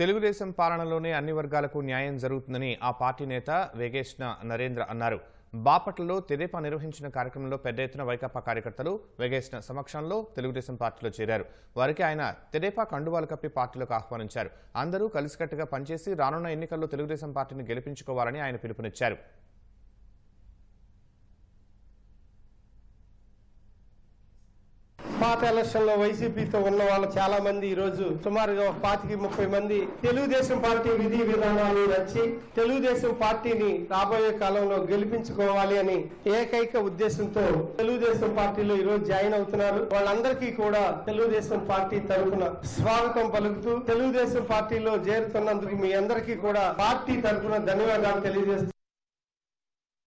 తెలుగుదేశం పాలనలోనే అన్ని వర్గాలకు న్యాయం జరుగుతుందని ఆ పార్టీ నేత వేగేష్ణ నరేంద్ర అన్నారు. బాపట్లలో తెదేపా నిర్వహించిన కార్యక్రమంలో పెద్ద ఎత్తున వైకాపా కార్యకర్తలు వేగేష్ణ సమక్షంలో తెలుగుదేశం పార్టీలో చేరారు. వారికి ఆయన తెదేపా కండువాలు కప్పి పార్టీలోకి ఆహ్వానించారు. అందరూ కలిసికట్టుగా పనిచేసి రానున్న ఎన్నికల్లో తెలుగుదేశం పార్టీని గెలిపించుకోవాలని ఆయన పిలుపునిచ్చారు. పాత ఎలక్షన్ లో వైసీపీతో ఉన్న వాళ్ళు చాలా మంది ఈ రోజు సుమారుగా 25-30 మంది తెలుగుదేశం పార్టీ విధి విధానాలు నచ్చి తెలుగుదేశం పార్టీని రాబోయే కాలంలో గెలిపించుకోవాలి అని ఏకైక ఉద్దేశంతో తెలుగుదేశం పార్టీలో ఈ రోజు జాయిన్ అవుతున్నారు. వాళ్ళందరికీ కూడా తెలుగుదేశం పార్టీ తరఫున స్వాగతం పలుకుతూ తెలుగుదేశం పార్టీలో చేరుతున్నందుకు మీ అందరికీ కూడా పార్టీ తరఫున ధన్యవాదాలు తెలియజేస్తున్నారు.